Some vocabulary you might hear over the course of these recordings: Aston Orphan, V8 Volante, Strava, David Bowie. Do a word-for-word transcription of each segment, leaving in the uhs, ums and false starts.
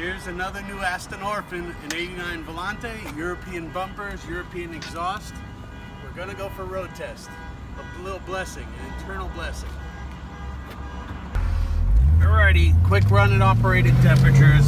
Here's another new Aston Orphan, an eighty-nine Volante, European bumpers, European exhaust. We're gonna go for a road test. A little blessing, an internal blessing. Alrighty, quick run at operated temperatures.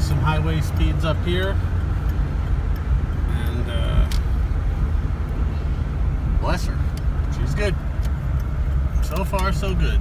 Some highway speeds up here, and uh, bless her, she's good. So far so good.